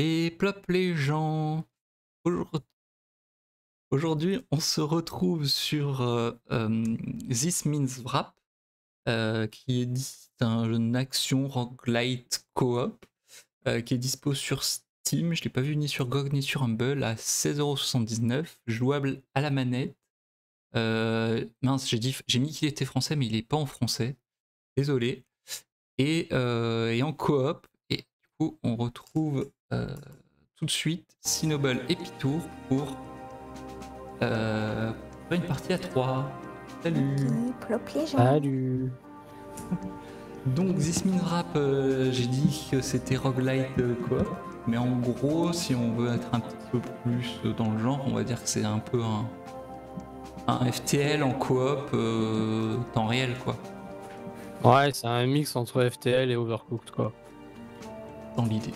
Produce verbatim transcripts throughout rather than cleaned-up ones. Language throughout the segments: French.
Et plop les gens. Aujourd'hui, on se retrouve sur euh, euh, This Means Warp, euh, qui est un action roguelite co-op, euh, qui est dispo sur Steam. Je ne l'ai pas vu ni sur Gog ni sur Humble, à seize euros soixante-dix-neuf, jouable à la manette. Euh, mince, j'ai dit, j'ai mis qu'il était français, mais il n'est pas en français. Désolé. Et, euh, et en coop. Et du coup, on retrouve euh, tout de suite Cynobel et Pitour pour, euh, pour une partie à trois. Salut. Salut. Donc, This Means Warp, euh, j'ai dit que c'était roguelite euh, coop. Mais en gros, si on veut être un petit peu plus dans le genre, on va dire que c'est un peu un, un F T L en coop euh, temps réel, quoi. Ouais, c'est un mix entre F T L et Overcooked, quoi. Dans l'idée.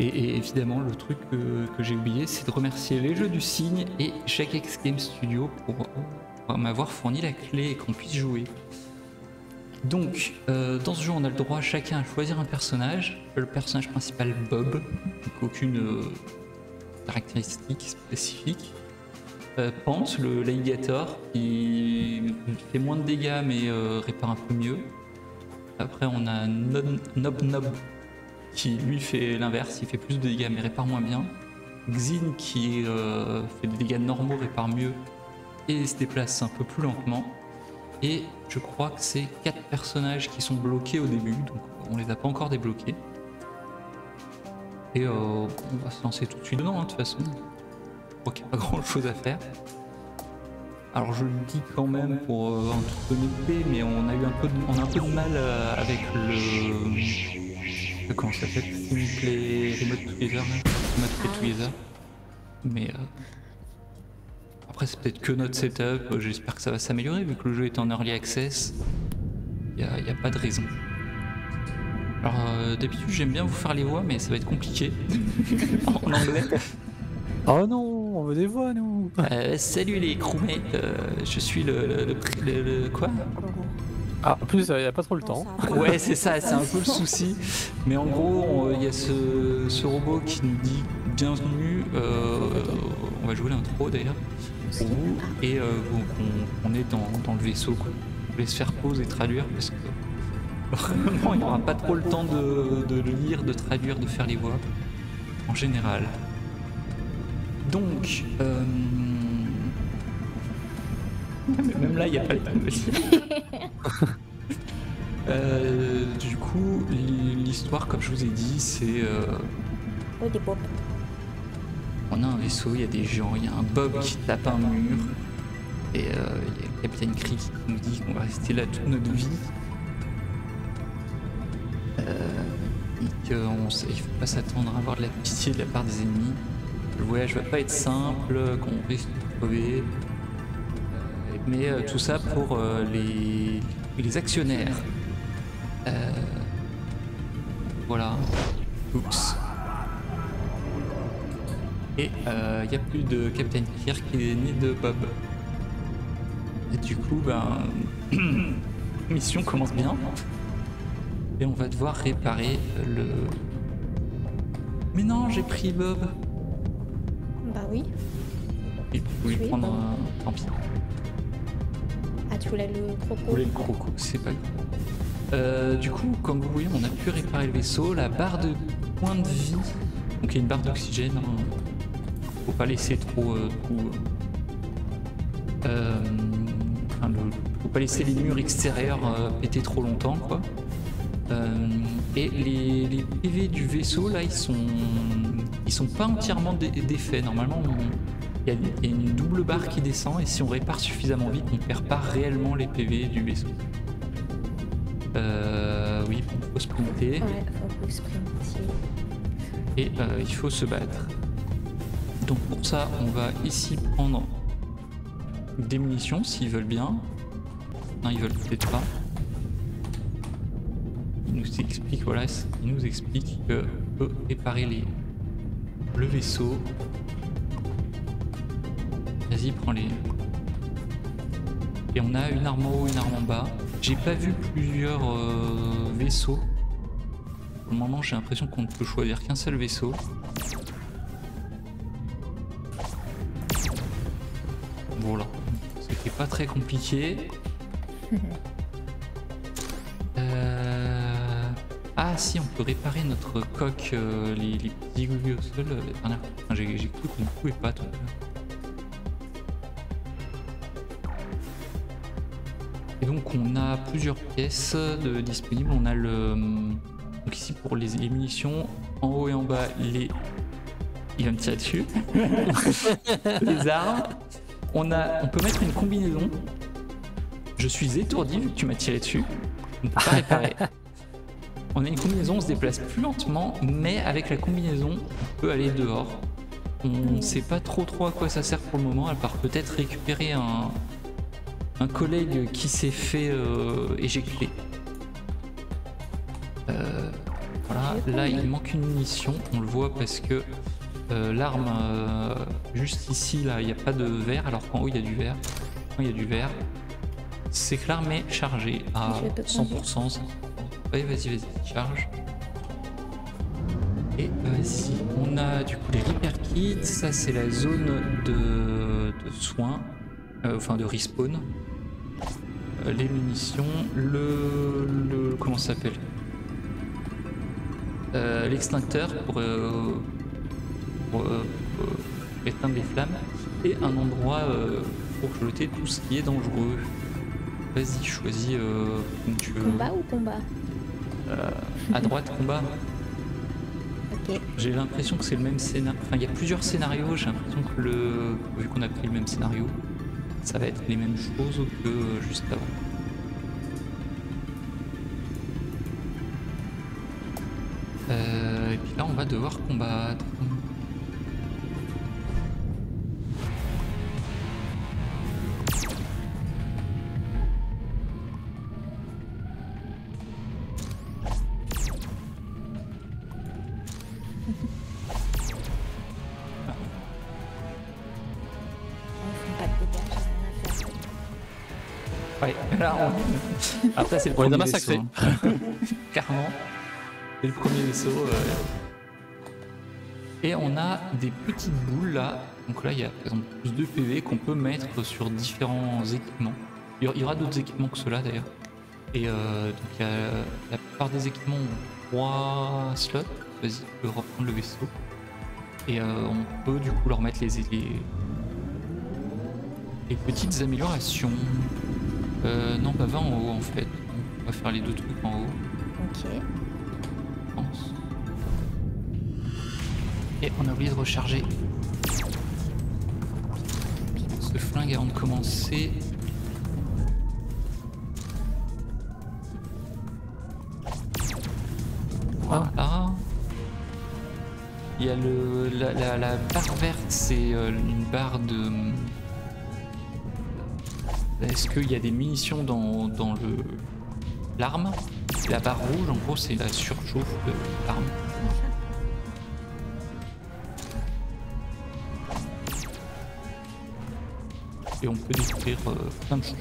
Et, et évidemment, le truc que, que j'ai oublié, c'est de remercier les Jeux du Cygne et chaque X-Game Studio pour, pour m'avoir fourni la clé et qu'on puisse jouer. Donc, euh, dans ce jeu, on a le droit à chacun à choisir un personnage. Le personnage principal, Bob, donc aucune euh, caractéristique spécifique. Euh, Pant le Ligator, qui fait moins de dégâts mais euh, répare un peu mieux. Après on a Nob-Nob qui lui fait l'inverse, il fait plus de dégâts mais répare moins bien. Xin qui euh, fait des dégâts normaux, répare mieux et se déplace un peu plus lentement. Et je crois que c'est quatre personnages qui sont bloqués au début, donc on les a pas encore débloqués. Et euh, on va se lancer tout de suite dedans hein, de toute façon. Je crois qu'il n'y a pas grand chose à faire. Alors je le dis quand même pour euh, un truc honnêteté, mais on a eu un peu de, on a un peu de mal euh, avec le... Comment ça s'appelle? Les remote together. Remote play together. Mais euh... après c'est peut-être que notre setup, j'espère que ça va s'améliorer vu que le jeu est en early access. Il n'y a, a pas de raison. Alors euh, d'habitude j'aime bien vous faire les voix mais ça va être compliqué en anglais. Oh non, on veut des voix nous. Euh, salut les crewmates, euh, je suis le le, le, le, le quoi. Ah, en plus il euh, n'y a pas trop le temps. Ouais c'est ça, c'est un peu le souci. Mais en gros il y a ce, ce robot qui nous dit bienvenue, euh, on va jouer l'intro d'ailleurs, pour vous, et euh, on, on est dans, dans le vaisseau quoi. Je vais se faire pause et traduire parce que vraiment il n'y aura pas trop le temps de, de lire, de traduire, de faire les voix, en général. Donc, euh... même là, il n'y a pas le temps de euh, du coup, l'histoire, comme je vous ai dit, c'est... Euh... On a un vaisseau, il y a des gens, il y a un Bob qui tape un mur, et euh, il y a Captain Krieg qui nous dit qu'on va rester là toute notre vie. Euh, et qu'il ne faut pas s'attendre à avoir de la pitié de la part des ennemis. Le voyage va pas être simple, qu'on risque de trouver, mais euh, tout ça pour euh, les, les actionnaires. Euh, voilà. Oups. Et il euh, n'y a plus de Captain Kirk ni de Bob. Et du coup, ben, mission commence bien. Et on va devoir réparer le... Mais non, j'ai pris Bob. Bah oui. Il voulait oui, prendre un... Euh, tant pis. Ah, tu voulais le croco. Tu voulais le croco, c'est pas grave. Euh, du coup, comme vous voyez, on a pu réparer le vaisseau. La barre de points de vie, donc il y a une barre d'oxygène. Hein. Faut pas laisser trop... Euh, trop euh, enfin, le, faut pas laisser les murs extérieurs euh, péter trop longtemps, quoi. Euh, et les, les P V du vaisseau, là, ils sont... Ils sont pas entièrement dé défaits. Normalement, il y, y a une double barre qui descend et si on répare suffisamment vite, on perd pas réellement les P V du vaisseau. Euh, oui, bon, faut sprinter. Ouais, faut sprinter. Et euh, il faut se battre. Donc pour ça, on va ici prendre des munitions s'ils veulent bien. Non, ils veulent peut-être pas. Ils nous expliquent, voilà, ils nous expliquent que on peut réparer les... le vaisseau. Vas-y, prends les... Et on a une arme en haut, une arme en bas. J'ai pas vu plusieurs euh, vaisseaux. Pour le moment, j'ai l'impression qu'on ne peut choisir qu'un seul vaisseau. jour-là. C'était pas très compliqué. euh... Ah si, on peut réparer notre coque, euh, les, les petits gougous au sol. Euh, J'ai cru qu'on ne pouvait pas tout à l'heure. Et donc on a plusieurs pièces de, disponibles. On a le... Donc ici pour les, les munitions, en haut et en bas, les... Il va me tirer dessus. Les armes. On, a, on peut mettre une combinaison. Je suis étourdi vu que tu m'as tiré dessus. On peut pas réparer. On a une combinaison, on se déplace plus lentement, mais avec la combinaison, on peut aller dehors. On ne sait pas trop trop à quoi ça sert pour le moment, à part peut-être récupérer un, un collègue qui s'est fait euh, éjecter. Euh, voilà, là il manque une munition, on le voit parce que euh, l'arme, euh, juste ici, là, il n'y a pas de verre, alors qu'en haut il y a du verre. Il y a du verre. C'est que l'arme est chargée à cent pour cent. Oui, vas-y, vas-y, charge. Et vas-y, on a du coup les repair kits. Ça, c'est la zone de, de soins, euh, enfin de respawn. Euh, les munitions, le. le comment ça s'appelle euh, l'extincteur pour, euh, pour, euh, pour éteindre les flammes. Et un endroit euh, pour jeter tout ce qui est dangereux. Vas-y, choisis euh, comme tu veux. Combat ou combat euh, à droite, combat. Okay. J'ai l'impression que c'est le même scénario. Enfin, il y a plusieurs scénarios. J'ai l'impression que le... vu qu'on a pris le même scénario, ça va être les mêmes choses que juste avant. Euh, et puis là, on va devoir combattre. Après c'est le premier vaisseau, clairement, c'est le premier vaisseau. Euh... Et on a des petites boules là, donc là il y a par exemple plus de P V qu'on peut mettre sur différents équipements. Il y aura d'autres équipements que ceux-là d'ailleurs. Et euh, donc il y a la plupart des équipements ont trois slots, vas-y, on peut reprendre le vaisseau. Et euh, on peut du coup leur mettre les, les... les petites améliorations. Euh, non, bah va en haut en fait. On va faire les deux trucs en haut. Ok. Je pense. Et on a oublié de recharger. Ce flingue avant de commencer. Voilà. Il y a le, la, la, la barre verte, c'est une barre de... Est-ce qu'il y a des munitions dans, dans le l'arme? La barre rouge, en gros, c'est la surchauffe de l'arme. Et on peut découvrir euh, plein de choses.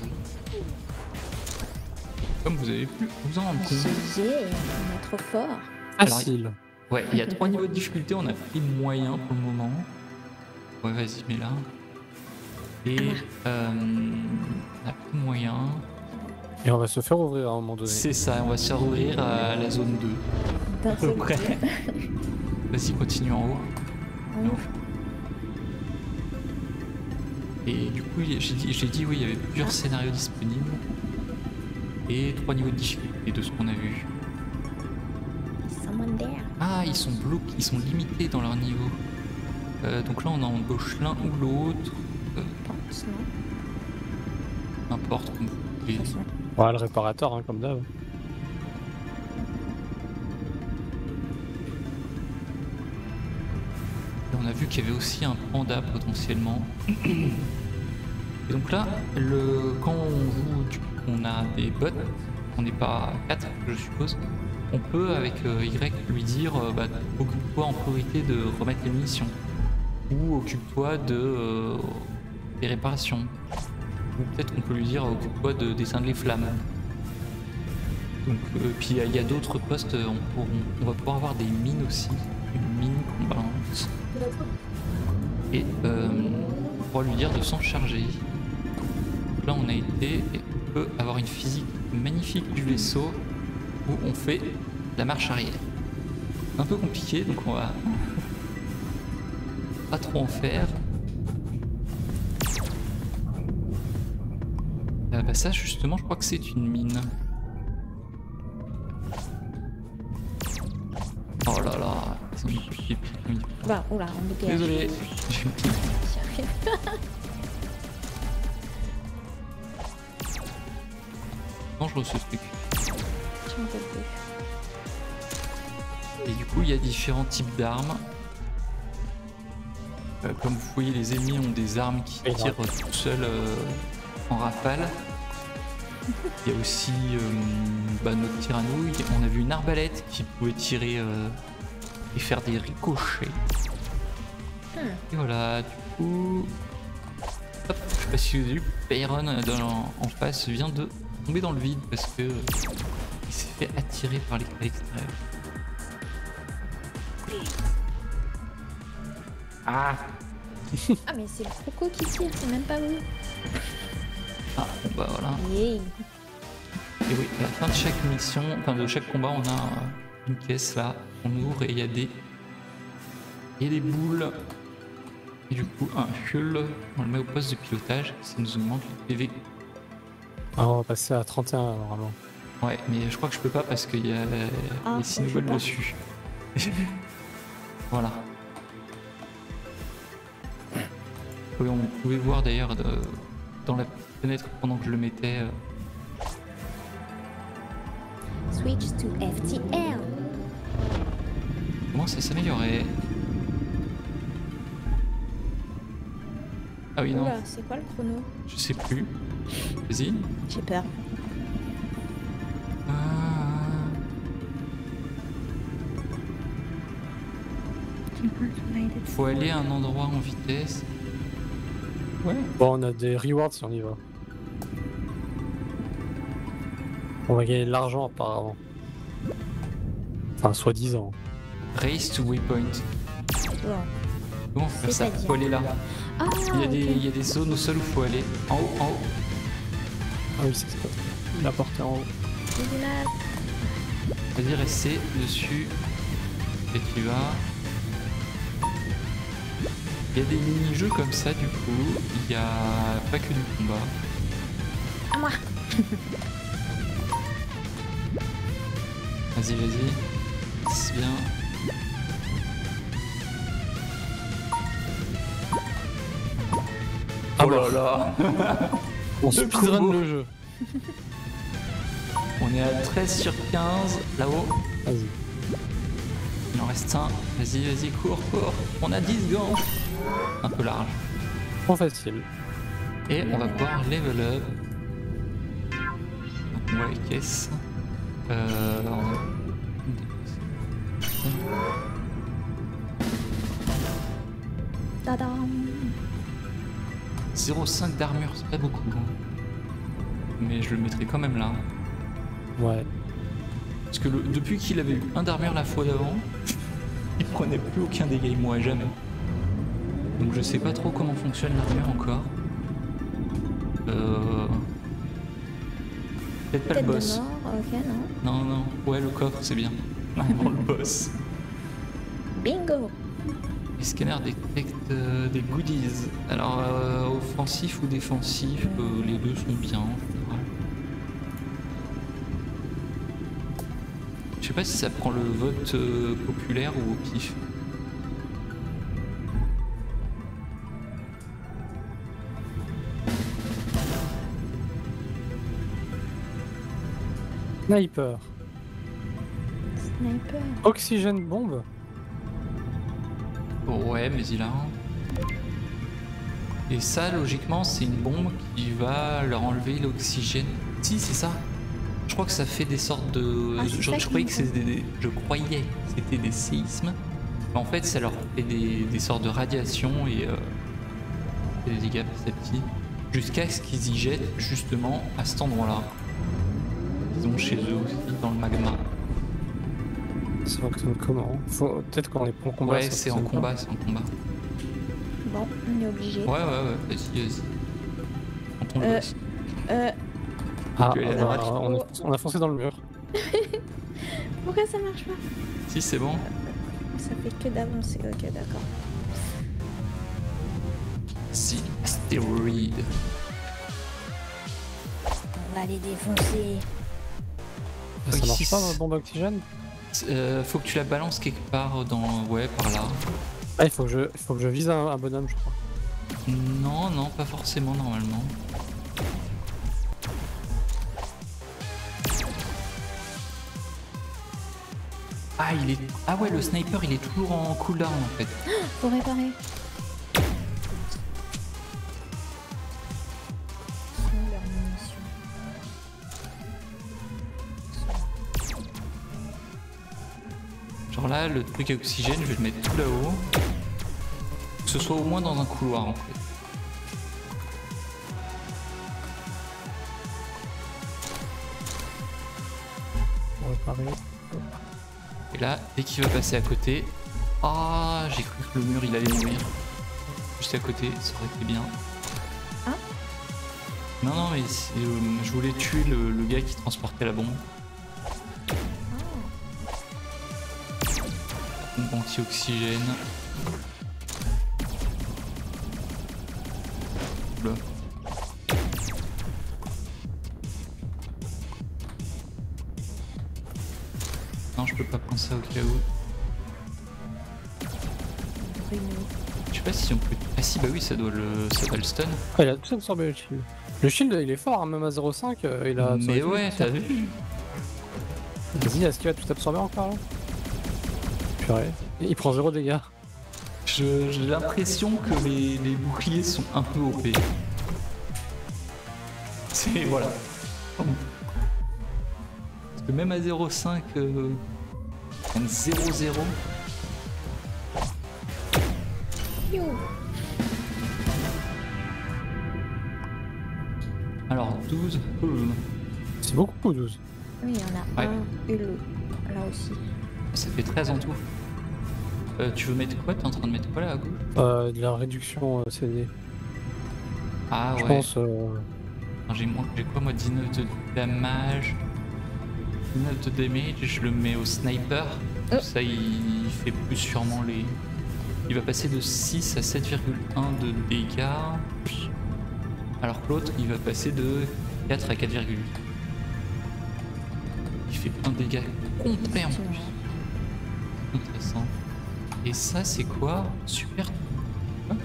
Comme vous avez pu vous en rendre compte. On est trop fort. Facile. Ouais, il y a trois niveaux de difficulté, on a pris le moyen pour le moment. Ouais, vas-y, mets là. Et euh, on a plus moyen. Et on va se faire ouvrir à un moment donné. C'est ça, on va se faire ouvrir à la zone deux. À peu près. Vas-y, continue en haut. Non. Et du coup, j'ai dit, dit oui, il y avait plusieurs scénarios disponibles. Et trois niveaux de difficulté de ce qu'on a vu. Ah, ils sont bloqués, ils sont limités dans leur niveau. Euh, donc là, on embauche l'un ou l'autre. N'importe. Ouais, le réparateur, hein, comme d'hab. On a vu qu'il y avait aussi un panda potentiellement. Et donc là, le quand on joue, on a des bots, on n'est pas quatre, je suppose. On peut avec Y lui dire, bah, occupe-toi en priorité de remettre les munitions, ou occupe-toi de euh, des réparations. Ou peut-être qu'on peut lui dire occupe-toi de d'éteindre les flammes. Donc, euh, puis il y a, a d'autres postes, on, pour, on, on va pouvoir avoir des mines aussi. Une mine qu'on balance. Et euh, on pourra lui dire de s'en charger. là on a été et on peut avoir une physique magnifique du vaisseau où on fait la marche arrière. Un peu compliqué, donc on va pas trop en faire. Euh, bah ça justement je crois que c'est une mine. Oh là là, ils ont piqué, piqué. Bah, oula, on est désolé. Désolé. Dangereux ce truc. Je m'en peux plus. Et du coup il y a différents types d'armes. Euh, comme vous voyez les ennemis ont des armes qui et tirent tout seuls euh, en rafale. Il y a aussi euh, bah, notre tyrannouille. On a vu une arbalète qui pouvait tirer euh, et faire des ricochets. Hmm. Et voilà, du coup... Hop, je sais pas si vous avez vu, Payron dans, en face vient de tomber dans le vide parce que euh, il s'est fait attirer par les l'extérieur. Ah Ah mais c'est le croco qui tire, c'est même pas vous. Ah bon bah voilà. Yeah. Et oui, à la fin de chaque mission, enfin de chaque combat, on a une caisse là, on ouvre et il y a des... Il y a des boules. Et du coup, un fuel, on le met au poste de pilotage, ça nous augmente les P V. Ah, on va passer à trente et un normalement. Ouais, mais je crois que je peux pas parce qu'il y a ah, les six nouvelles dessus. Voilà. Oui, on pouvait voir d'ailleurs dans la fenêtre pendant que je le mettais. Switch to F T L. Comment ça s'améliorait? Ah oui, non. C'est quoi le chrono? Je sais plus. Vas-y. J'ai peur. Ah. Faut aller à un endroit en vitesse. Ouais. Bon, on a des rewards si on y va. On va gagner de l'argent apparemment. Enfin, soi-disant. Race to waypoint. Ouais. Bon, faire ça, faut aller là. Ah, il, y a des, okay. il y a des zones au sol où faut aller. En haut, en haut. Ah oui, c'est ça. La porte est en haut. Vas-y, restez dessus. Et tu vas. Il y a des mini-jeux comme ça du coup, il n'y a pas que du combat. À moi. Vas-y, vas-y. C'est bien. Ah oh là là. On se speedrun le jeu. On est à treize sur quinze, là-haut. Vas-y. Il en reste un. Vas-y, vas-y, cours, cours. On a dix gants. Un peu large. Trop facile. Et on va pouvoir level up. Donc on voit les caisses. Euh... zéro virgule cinq d'armure, c'est pas beaucoup. Mais je le mettrai quand même là. Ouais. Parce que le, depuis qu'il avait eu un d'armure la fois d'avant, il prenait plus aucun dégât, moi, jamais. Donc je sais pas trop comment fonctionne l'armure encore. Euh... Peut-être pas Peut le boss. Mort, okay, non, non, non. Ouais, le coffre, c'est bien. Avant le boss. Bingo. Les scanners détectent euh, des goodies. Alors, euh, offensif ou défensif, euh, les deux sont bien. Je sais pas si ça prend le vote euh, populaire ou au pif. Sniper. Sniper. Oxygène bombe. Ouais, mais il a un. Et ça, logiquement, c'est une bombe qui va leur enlever l'oxygène. Si, c'est ça. Je crois que ça fait des sortes de. Ah, je, je croyais que c'était des. Je croyais que c'était des séismes. Mais en fait, ça leur fait des, des sortes de radiations et euh, des dégâts petit à petit. Jusqu'à ce qu'ils y jettent justement à cet endroit-là. Chez eux aussi dans le magma. Ça fonctionne comment? Faut... Peut-être qu'on les prend en combat. Ouais, c'est en combat, c'est en combat. Bon, on est obligé. Ouais, ouais, ouais, vas-y, vas-y. Euh, Euh... Ah, okay, on, a, on, a, on a foncé dans le mur. Pourquoi ça marche pas? Si, c'est bon. Ça fait que d'avancer, ok, d'accord. Si, stéroïde. On va les défoncer. Ça okay. marche pas dans la bombe d'oxygène? Euh, faut que tu la balances quelque part dans... Ouais, par là. Ah, il faut que je, faut que je vise un, un bonhomme, je crois. Non, non, pas forcément, normalement. Ah, il est... ah ouais, le sniper, il est toujours en cooldown, en fait. Faut réparer. Genre là, le truc à oxygène, je vais le mettre tout là-haut. Que ce soit au moins dans un couloir, en fait. On va réparer. Et là, dès qu'il va passer à côté... Ah, oh, j'ai cru que le mur, il allait mourir. Juste à côté, ça aurait été bien. Hein? Non, non, mais euh, je voulais tuer le, le gars qui transportait la bombe. Bombe anti-oxygène. Oula. Non, je peux pas prendre ça au cas où. Je sais pas si on peut... Ah si, bah oui, ça doit le, ça doit le stun. Ah, il a tout absorbé le shield. Le shield, il est fort, hein, même à zéro virgule cinq, euh, il a... Mais ouais, t'as vu. Vas-y, est-ce qu'il va tout absorber encore là? Purée, il prend zéro dégâts. J'ai l'impression que les, les boucliers sont un peu O P. C'est... voilà. Même à zéro virgule cinq, euh, zéro zéro. Alors douze. C'est beaucoup douze. Oui, il y en a ouais. un et le là aussi. Ça fait treize en tout. Euh, tu veux mettre quoi? T'es en train de mettre quoi là à gauche? Euh, de la réduction euh, C D. Ah Je ouais. Je pense. Euh... J'ai quoi moi? Dix-neuf de damage. dix-neuf de damage, je le mets au sniper, oh. Ça il fait plus sûrement les... Il va passer de six à sept virgule un de dégâts, alors que l'autre il va passer de quatre à quatre virgule huit. Il fait plein de dégâts complets en plus. Intéressant. Et ça c'est quoi? Super. Hein?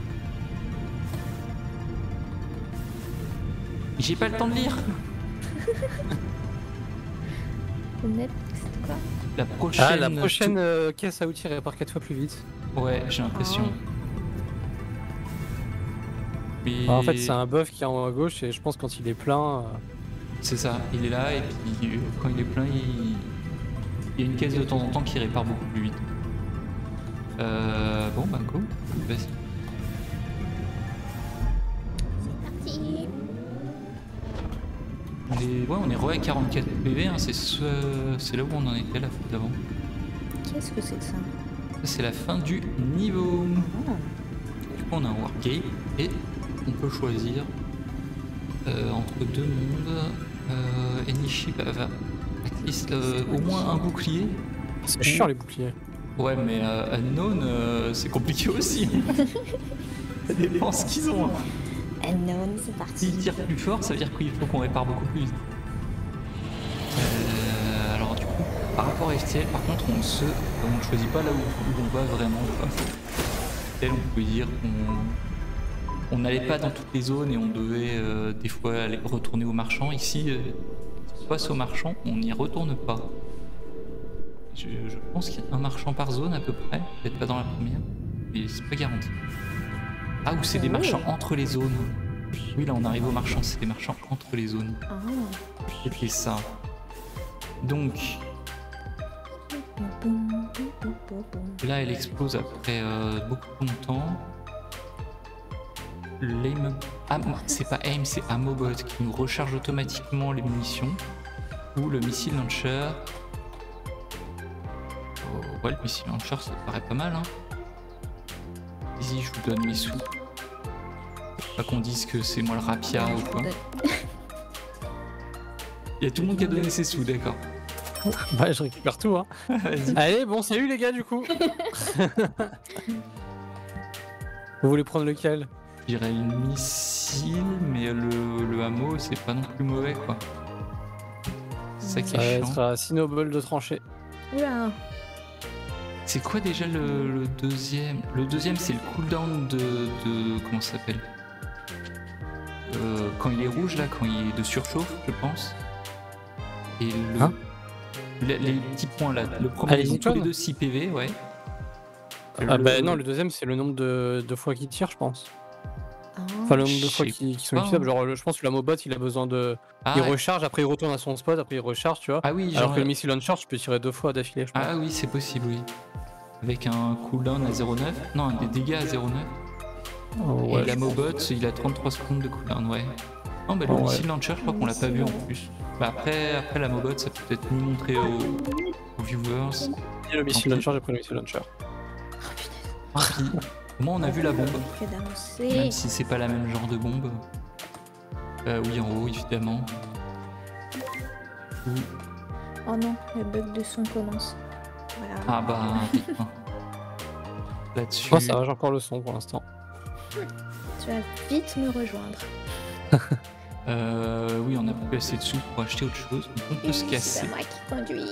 J'ai pas le temps de lire. Quoi? La prochaine, ah, la prochaine euh, caisse à outils répare quatre fois plus vite. Ouais, j'ai l'impression. Oh. Mais... En fait, c'est un buff qui est en haut à gauche et je pense quand il est plein. Euh... C'est ça, il est là et puis quand il est plein, il, il y a une caisse de temps en temps qui répare beaucoup plus vite. Euh, bon, bah, go. Vas-y. C'est parti. On est, ouais, on est re à quarante-quatre P V, hein, c'est ce, c'est là où on en était la fois d'avant. Qu'est-ce que c'est que ça? C'est la fin du niveau. Oh. Du coup, on a un Wargate et on peut choisir euh, entre deux mondes. Euh, Any ship have at least euh, au moins un bouclier. C'est chiant les boucliers. Ouais, mais euh, Unknown, euh, c'est compliqué aussi. Ça dépend ce qu'ils ont. Hein. Unknown, c'est parti. S'il tire plus fort, ça veut dire qu'il faut qu'on répare beaucoup plus. Euh, alors du coup, par rapport à F T L, par contre, on se, on ne choisit pas là où on va vraiment. F T L, on peut dire qu'on n'allait pas dans toutes les zones et on devait euh, des fois aller retourner aux marchands. Ici, euh, on passe aux marchands, on n'y retourne pas. Je, je pense qu'il y a un marchand par zone à peu près, peut-être pas dans la première, mais c'est pas garanti. Ah, ou c'est des marchands entre les zones. Oui, là on arrive aux marchands, c'est des marchands entre les zones. Ah. Et puis ça. Donc... Là elle explose après euh, beaucoup longtemps. L'aim... Ah, c'est pas aim, c'est Amobot qui nous recharge automatiquement les munitions. Ou le missile launcher. Oh, ouais, le missile launcher ça paraît pas mal, hein. Vas-y, je vous donne mes sous. Pas qu'on dise que c'est moi le rapia ou quoi. Il y a tout le monde qui a donné ses sous, d'accord. Bah je récupère tout hein. Allez bon salut les gars du coup. Vous voulez prendre lequel? J'irais le missile, mais le, le hameau c'est pas non plus mauvais quoi. Ça qui est chiant. Ça va être Cynobel de tranchée. Oula. C'est quoi déjà le, le deuxième? Le deuxième c'est le cooldown de, de... comment ça s'appelle euh, quand il est rouge là, quand il est de surchauffe je pense. Et le... Hein les, les petits points là, le premier ils ont tous les deux six P V, ouais. Ah le... bah non, le deuxième c'est le nombre de, de fois qu'ils tirent je pense. Oh. Enfin le nombre de fois qu'ils qui sont utilisables, genre le, je pense que l'ammo bot il a besoin de... Ah, il ouais. recharge, après il retourne à son spot, après il recharge tu vois. Ah oui, genre... Alors que le missile on charge tu peux tirer deux fois d'affilée je pense. Ah oui c'est possible oui. Avec un cooldown à zéro virgule neuf, non des dégâts à zéro virgule neuf. Oh, ouais, et l'ammo bot il a trente-trois secondes de cooldown ouais. Non bah le oh, missile ouais. launcher je crois qu'on l'a pas vu en plus. Bah après, après la mobot ça peut peut-être nous montrer aux, aux viewers. Et le missile launcher, j'ai pris le missile launcher. Oh putain. Au moins on a vu la bombe. Même si c'est pas la même genre de bombe. Euh, oui en haut évidemment. Oui. Oh non, le bug de son commence. Voilà. Ah bah putain. Là-dessus. Oh ça va, j'ai encore le son pour l'instant. Tu vas vite me rejoindre. Euh, oui, on a plus assez de sous pour acheter autre chose. On peut oui, se casser. Moi qui conduis.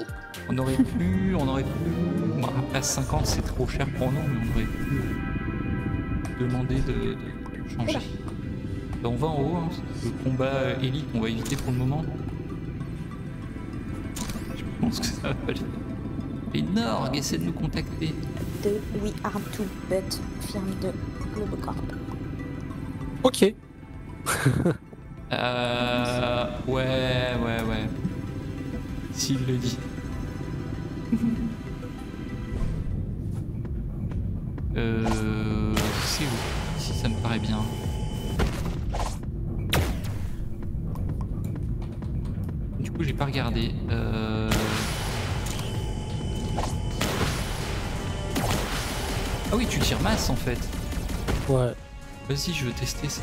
On aurait pu, on aurait pu. Bon, à cinquante, c'est trop cher pour nous, mais on aurait pu demander de, de changer. Là, on va en haut. Hein. Le combat élite, on va éviter pour le moment. Je pense que ça va aller. Les Norg essaient de nous contacter. De We Are To But, firme de Globocorp. Ok. Euh... Ouais, ouais, ouais. S'il le dit. euh... C'est où? Si ça me paraît bien. Du coup, j'ai pas regardé. Euh... Ah oui, tu tires masse en fait. Ouais. Vas-y, je veux tester ça.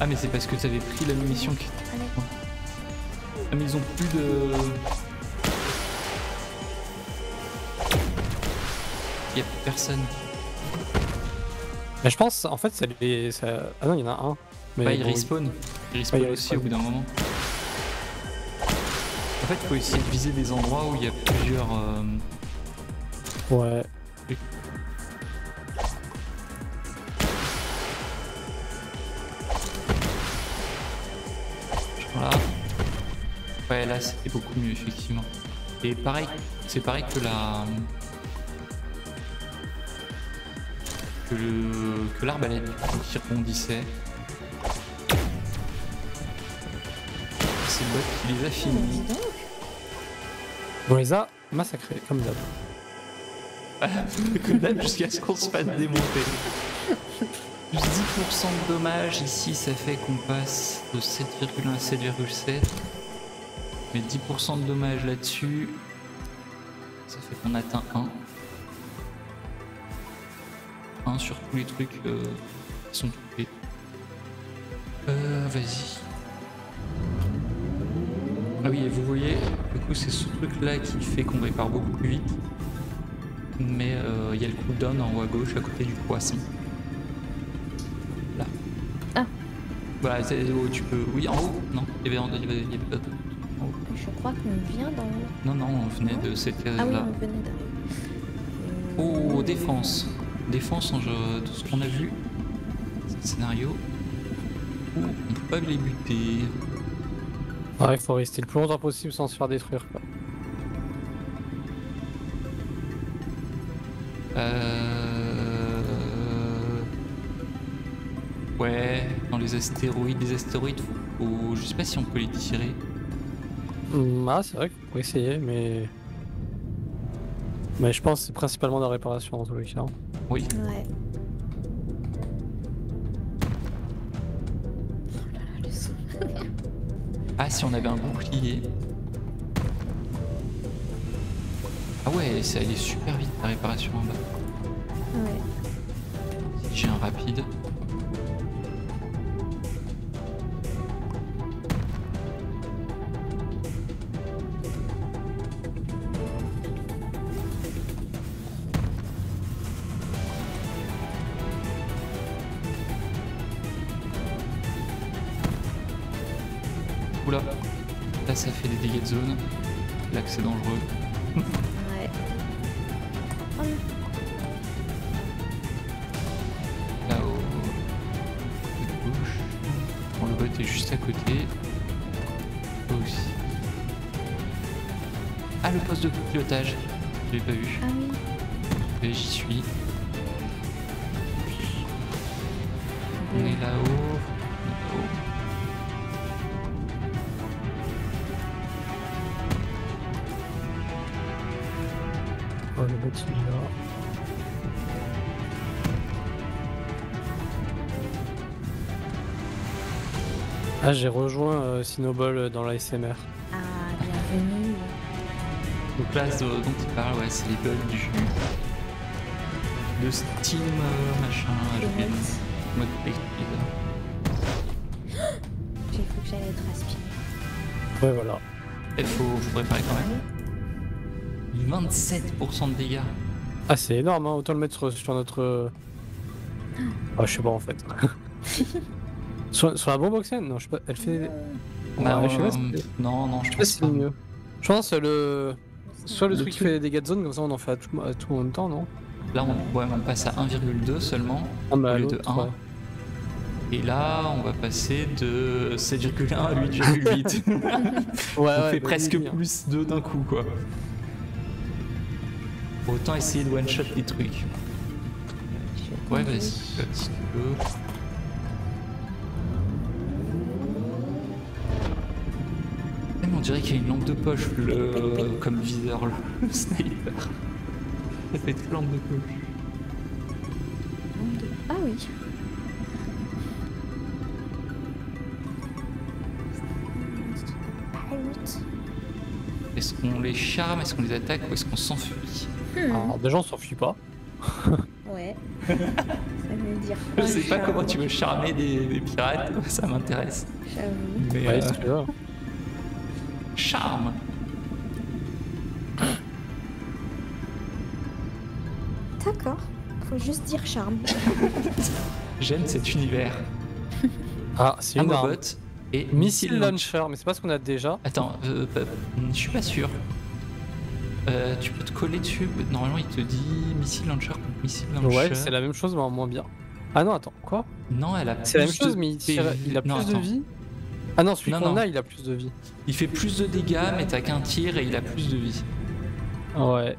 Ah mais c'est parce que t'avais pris la munition qui... Ah mais ils ont plus de... Y'a plus personne. Bah je pense en fait ça les... Ça... Ah non il y en a un. Mais bah il bon, respawn. Il respawn bah, aussi au bout d'un moment. En fait il faut essayer de viser des endroits où il y a plusieurs... Euh... Ouais. Ouais là c'était beaucoup mieux effectivement. Et pareil, c'est pareil que la... Que le... que l'arbalète qui rebondissait. C'est le bot qui les a finis. On les a massacrés comme d'hab. Comme d'hab jusqu'à ce qu'on se fasse démonter. Plus dix pour cent de dommages ici ça fait qu'on passe de sept virgule un à sept virgule sept. Mais dix pour cent de dommages là-dessus, ça fait qu'on atteint un. un sur tous les trucs euh, qui sont touchés. Euh, vas-y. Ah oui, et vous voyez, du coup c'est ce truc-là qui fait qu'on répare beaucoup plus vite. Mais il euh, y a le cooldown en haut à gauche à côté du poisson. Là. Ah. Voilà, c'est où tu peux... Oui, en haut. Non, il y avait d'autres. Je crois qu'on vient dans... Non, non, on venait non de cette case-là. Ah oui, on venait de... Oh, défense. Défense, en jeu, tout ce qu'on a vu. C'est le scénario. Oh, on peut pas les buter. Ouais, il faut rester le plus longtemps possible sans se faire détruire. Quoi. Euh... Ouais, dans les astéroïdes, les astéroïdes, faut... je sais pas si on peut les tirer. Ah c'est vrai qu'on pourrait essayer mais... Mais je pense que c'est principalement de la réparation dans tous les cas. Oui. Ouais. Oh là là, le son. Ah si on avait un bouclier. Ah ouais ça allait super vite la réparation en bas. chien rapide. Oula, là ça fait des dégâts de zone. Là que c'est dangereux. Ouais. Là au gauche. Bon, le bot est juste à côté. Là aussi. Ah, le poste de pilotage. Je l'ai pas vu. Ah oui. Et j'y suis. On est là-haut. Là-haut. Le bot celui-là. Ah, j'ai rejoint euh, Cynobel dans la S M R. Ah, bienvenue. Donc là, euh, dont il parle, ouais, c'est les bugs du jeu. Le Steam euh, machin, j'ai oublié le mot de l'expliquer. J'ai cru que j'allais être aspiré. Ouais, voilà. Il faut vous préparer quand même. vingt-sept pour cent de dégâts. Ah, c'est énorme, hein. Autant le mettre sur, sur notre... Ah, je sais pas en fait. sur, sur la bombe Oxen. Non, je sais pas, elle fait... Bah, ouais, je sais pas, non, non, je sais pas si c'est mieux. Je pense le... Soit le, le truc qui fait les dégâts de zone, comme ça on en fait à tout, à tout en même temps, non? Là, on, ouais, on passe à un virgule deux seulement, ah, bah, au lieu de un. Ouais. Et là, on va passer de sept virgule un à huit virgule huit. On ouais, fait ouais, presque bah, plus hein. deux d'un coup, quoi. Autant essayer de one-shot les trucs. Ouais, vas-y, si tu veux. Même on dirait qu'il y a une lampe de poche, le... comme viseur, le sniper. Ça fait une lampe de poche. Ah oui. Est-ce qu'on les charme, est-ce qu'on les attaque ou est-ce qu'on s'enfuit? Alors déjà on s'enfuit pas. Ouais. Ça veut dire quoi, je sais pas charme. Comment tu veux charmer des, des pirates, ça m'intéresse. J'avoue. Mais ouais, euh... charme. D'accord. Faut juste dire charme. J'aime cet univers. Ah, c'est une arme. Et missile launcher, mais c'est pas ce qu'on a déjà. Attends, euh, bah, je suis pas sûr. Euh, tu peux te coller dessus, normalement il te dit missile launcher contre missile launcher. Ouais, c'est la même chose, mais en moins bien. Ah non, attends, quoi? Non, elle a c'est la même chose, de... mais il, tire... il a non, plus attends. de vie. Ah non, celui qu'on a, il a plus de vie. Il fait plus de dégâts, mais t'as qu'un tir et il a plus de vie. Ouais.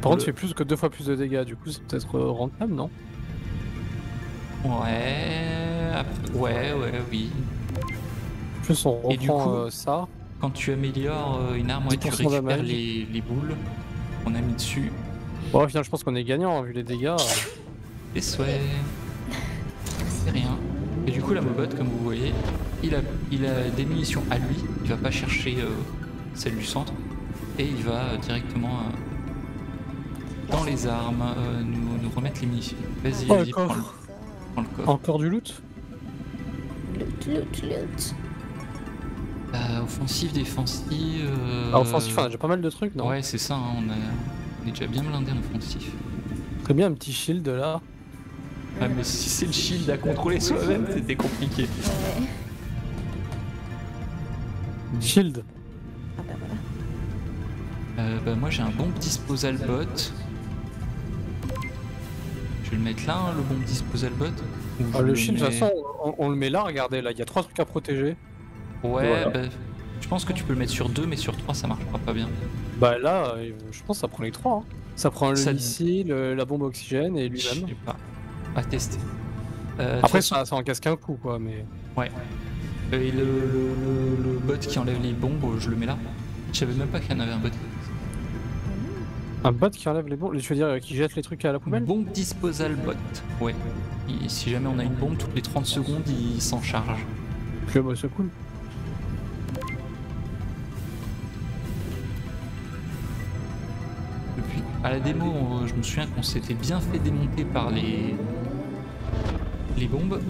Par contre, Le... il fait plus que deux fois plus de dégâts, du coup c'est peut-être rentable, non? Ouais. Ouais, ouais, oui. Plus on et du coup, euh, ça. Quand tu améliores euh, une arme, ouais, tu récupères les, les boules qu'on a mis dessus. Bon, au final, je pense qu'on est gagnant vu les dégâts. Les souhaits. C'est rien. Et du coup, la mobotte, comme vous voyez, il a, il a des munitions à lui. Il va pas chercher euh, celle du centre. Et il va euh, directement euh, dans les armes euh, nous, nous remettre les munitions. Vas-y, oh, vas-y, prends, prends le coffre. Encore du loot? Loot, loot, loot. Euh, offensif, défensif... Euh... Ah, offensif, on a déjà pas mal de trucs, non? Ouais, c'est ça, hein, on, a... on est déjà bien blindé en offensif. Très bien, un petit shield, là. Ah, mais si c'est le shield à contrôler soi-même, c'était compliqué. Ouais. Shield. Ah bah voilà. Euh, bah moi, j'ai un bomb disposal bot. Je vais le mettre là, hein, le bomb disposal bot. Ah, le, le shield, mets... de toute façon, on, on le met là, regardez, là, il y a trois trucs à protéger. Ouais, voilà. Bah, je pense que tu peux le mettre sur deux, mais sur trois ça marchera pas bien. Bah là, je pense que ça prend les trois. Hein. Ça prend le ça... missile, la bombe oxygène et lui-même. Je sais pas. À tester. Euh, Après, façon... ça, ça en casque un coup, quoi, mais. Ouais. Et le, le, le, le bot qui enlève les bombes, je le mets là. Je savais même pas qu'il y en avait un bot. Un bot qui enlève les bombes? Tu veux dire qui jette les trucs à la poubelle? Bombe disposal bot. Ouais. Et si jamais on a une bombe, toutes les trente secondes, il s'en charge. Ok, bah c'est cool. À la démo, je me souviens qu'on s'était bien fait démonter par les, les bombes.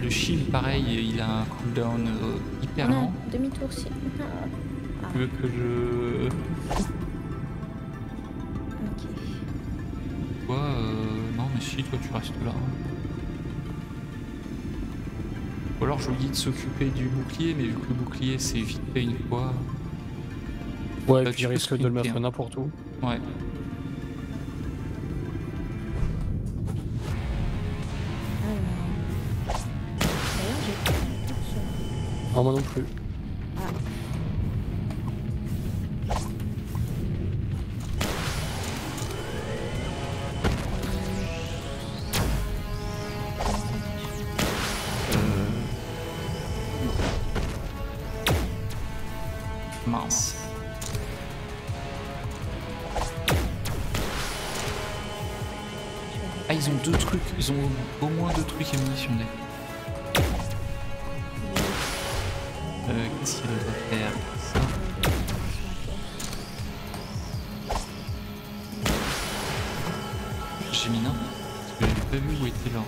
Le shield, pareil, il a un cooldown euh, hyper non, lent. Demi-tour, si. Ah. Tu veux que je... Ok. Toi, euh, non mais si, toi tu restes là. Ou alors je lui dis de s'occuper du bouclier, mais vu que le bouclier c'est vite fait une fois... Ouais, bah, tu risques de le mettre n'importe où. Ouais. Non, moi non plus. Ah. Euh... Mince. Ah, ils ont deux trucs, ils ont au moins deux trucs à munitionner. Qu'est-ce qu'il devrait faire ça? J'ai mis un, parce que j'avais pas vu où était leur...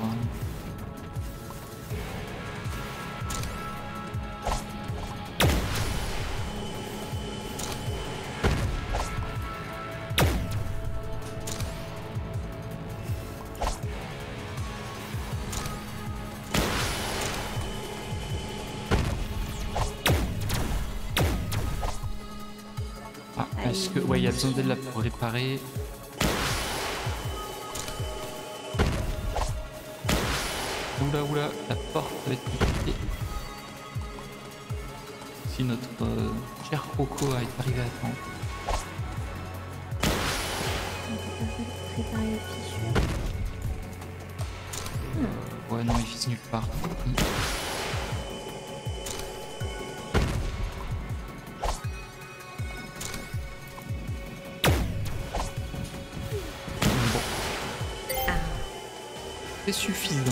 Ouais, il y a besoin d'aide là pour réparer. Oula, oula, la porte va être compliquée. Si notre euh, cher Coco est arrivé à temps. Ouais, non, il finit nulle part. Suffisant.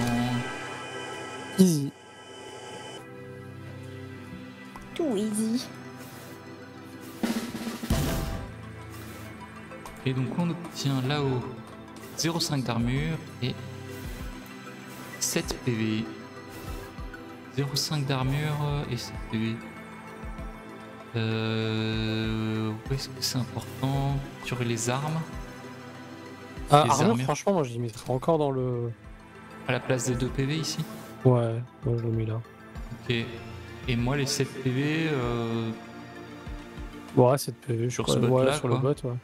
Easy. Tout easy. Et donc on obtient là-haut zéro virgule cinq d'armure et sept P V. zéro virgule cinq d'armure et sept P V. Euh, où est-ce que c'est important? Sur les armes. Ah, les armures, franchement, moi je les mettrais encore dans le... À la place des deux P V ici? Ouais, moi je le mets là. Ok. Et moi les sept P V... Euh... Ouais, sept P V, sur ce bot là, sur le bot, ouais.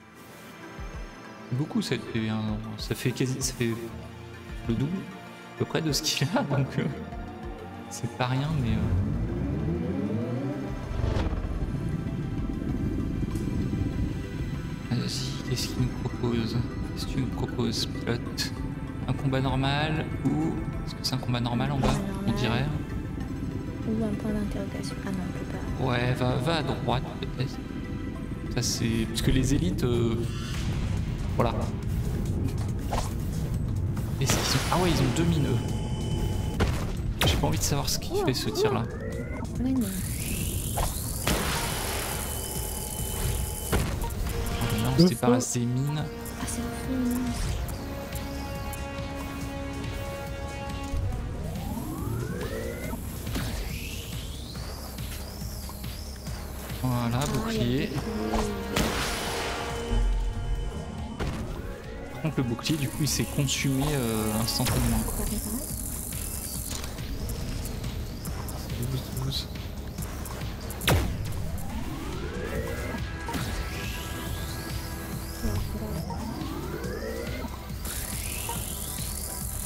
Beaucoup sept P V, hein, ça fait quasi... ça fait le double, à peu près de ce qu'il a, donc... Euh... C'est pas rien, mais... Euh... Vas-y, qu'est-ce qu'il nous propose? Qu'est-ce que tu nous proposes, pilote? Un combat normal ou... Est-ce que c'est un combat normal en bas, on dirait? Ou un point d'interrogation. Ah non, on peut pas. Ouais, va, va à droite peut-être. Ça c'est... Parce que les élites... Euh... Voilà. Est-ce qu'ils sont... Ah ouais, ils ont deux mineux. J'ai pas envie de savoir ce qu'il fait ce tir là. Oui, mais... Oh non, c'était pas assez mine. Ah c'est le fou. Voilà, bouclier. Par contre, le bouclier, du coup, il s'est consumé euh, instantanément.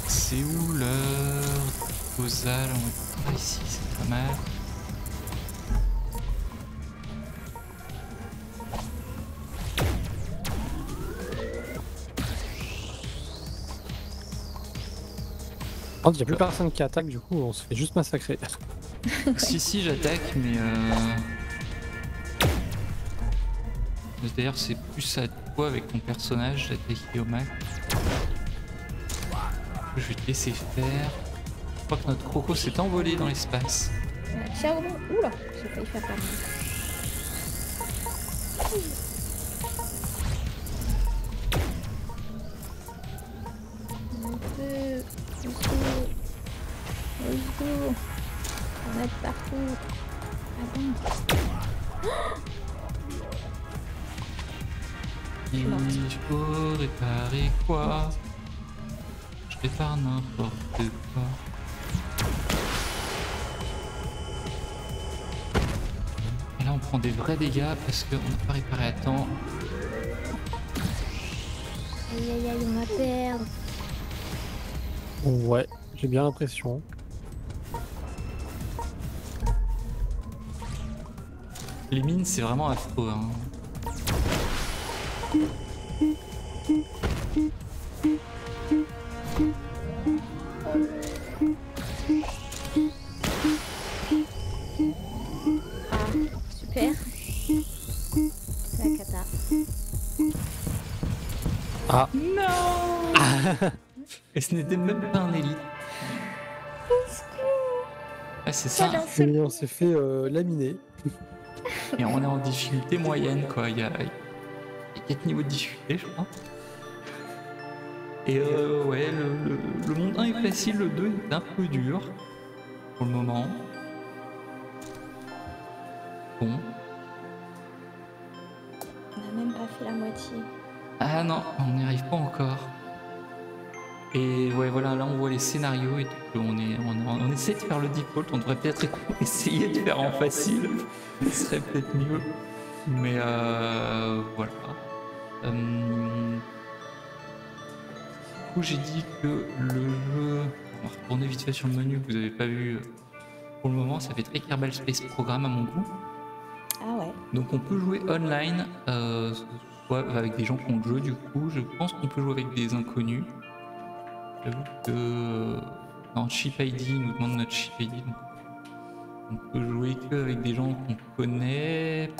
C'est où l'heure causale? On va ici, c'est pas mal. Il n'y a plus personne qui attaque, du coup on se fait juste massacrer. Si si j'attaque mais euh... D'ailleurs c'est plus à toi avec ton personnage d'attaquer au max. Je vais te laisser faire. Je crois que notre croco s'est envolé dans l'espace. Charbon. Oula, j'ai failli faire peur. je suis morte. Je peux réparer quoi? Je répare n'importe quoi. Et là on prend des vrais dégâts parce qu'on n'a pas réparé à temps. Aïe aïe aïe, on va perdre. Ouais, j'ai bien l'impression. Les mines, c'est vraiment affreux, hein. Super. C'est la cata. Ah. Non. Et ce n'était même pas un élite. Ah, c'est ça. Et on s'est fait euh, laminer. Et on est en difficulté moyenne, quoi. Il y a quatre niveaux de difficulté, je crois. Et euh, ouais, le, le, le monde un est facile, le deux est un peu dur pour le moment. Bon. On n'a même pas fait la moitié. Ah non, on n'y arrive pas encore. Et ouais, voilà, là on voit les scénarios et tout. On, est, on, on essaie de faire le default, on devrait peut-être essayer de faire en facile. Ce serait peut-être mieux. Mais euh, voilà. Euh, du coup, j'ai dit que le jeu. On va retourner vite fait sur le menu que vous n'avez pas vu pour le moment. Ça fait très Kerbal Space Program à mon goût. Ah ouais. Donc on peut jouer online, euh, soit avec des gens qui ont le jeu, du coup. Je pense qu'on peut jouer avec des inconnus. J'avoue que dans Chip I D, il nous demande notre Chip I D, donc on peut jouer que avec des gens qu'on connaît,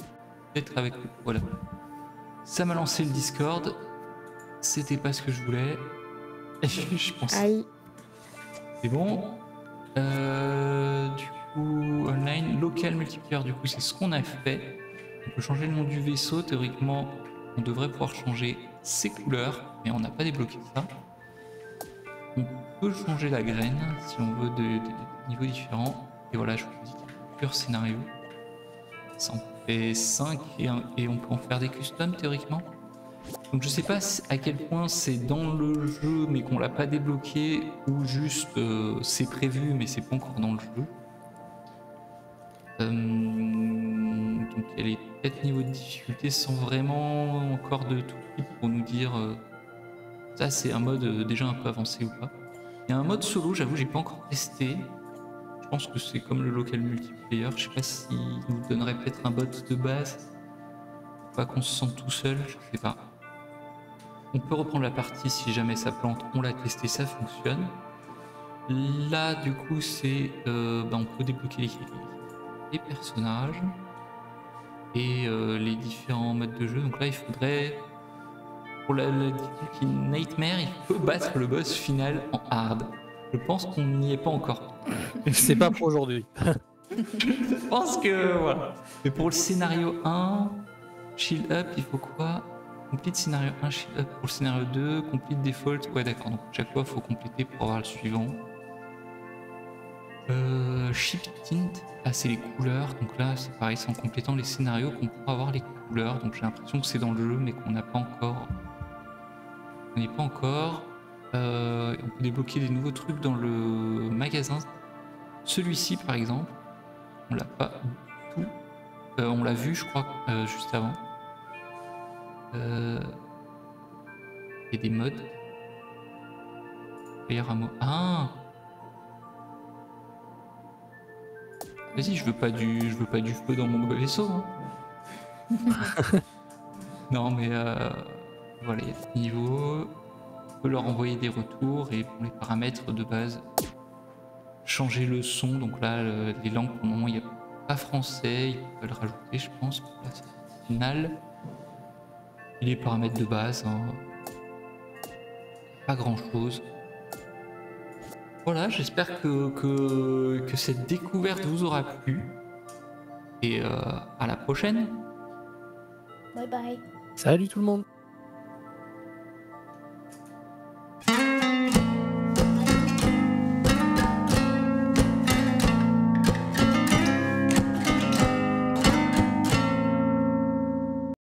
peut-être avec... Voilà. Ça m'a lancé le Discord, c'était pas ce que je voulais, je pense. Aïe. C'est bon. Euh, du coup, online, local multiplayer, du coup c'est ce qu'on a fait. On peut changer le nom du vaisseau, théoriquement on devrait pouvoir changer ses couleurs, mais on n'a pas débloqué ça. On peut changer la graine si on veut de, de, de niveaux différents. Et voilà, je vous dis qu'il y a plusieurs scénarios. Ça en fait cinq et, un, et on peut en faire des customs théoriquement. Donc je sais pas à quel point c'est dans le jeu mais qu'on l'a pas débloqué ou juste euh, c'est prévu mais c'est pas encore dans le jeu. Euh, donc il y a les quatre niveaux de difficulté sans vraiment encore de tout type pour nous dire. Euh, Ça, c'est un mode déjà un peu avancé ou pas. Il y a un mode solo, j'avoue, j'ai pas encore testé. Je pense que c'est comme le local multiplayer. Je sais pas s'il nous donnerait peut-être un bot de base. Pas qu'on se sente tout seul, je sais pas. On peut reprendre la partie si jamais ça plante. On l'a testé, ça fonctionne. Là, du coup, c'est. Euh, bah, on peut débloquer les, les personnages et euh, les différents modes de jeu. Donc là, il faudrait. Pour la, la Nightmare, il peut battre le boss final en hard. Je pense qu'on n'y est pas encore. C'est pas pour aujourd'hui. Je pense que voilà. Mais pour le scénario un, Shield Up, il faut quoi? Complete scénario un, Shield Up. Pour le scénario deux, Complete Default. Ouais, d'accord. Donc chaque fois, il faut compléter pour avoir le suivant. Euh, Shift Tint. Ah, c'est les couleurs. Donc là, c'est pareil, c'est en complétant les scénarios qu'on pourra avoir les couleurs. Donc j'ai l'impression que c'est dans le jeu, mais qu'on n'a pas encore. On n'y est pas encore. Euh, on peut débloquer des nouveaux trucs dans le magasin. Celui-ci, par exemple, on l'a pas tout. Euh, on l'a vu, je crois, euh, juste avant. Euh... Il y a des modes. Player à mot. Ah. Vas-y, je veux pas du, je veux pas du feu dans mon vaisseau. Hein. Non, mais. Euh... Voilà, il y a ce niveau, on peut leur envoyer des retours et pour les paramètres de base, changer le son. Donc là, le, les langues, pour le moment, il n'y a pas français, ils peuvent le rajouter, je pense, pour la finale. Et les paramètres de base, hein, pas grand-chose. Voilà, j'espère que, que, que cette découverte vous aura plu et euh, à la prochaine. Bye bye. Salut tout le monde.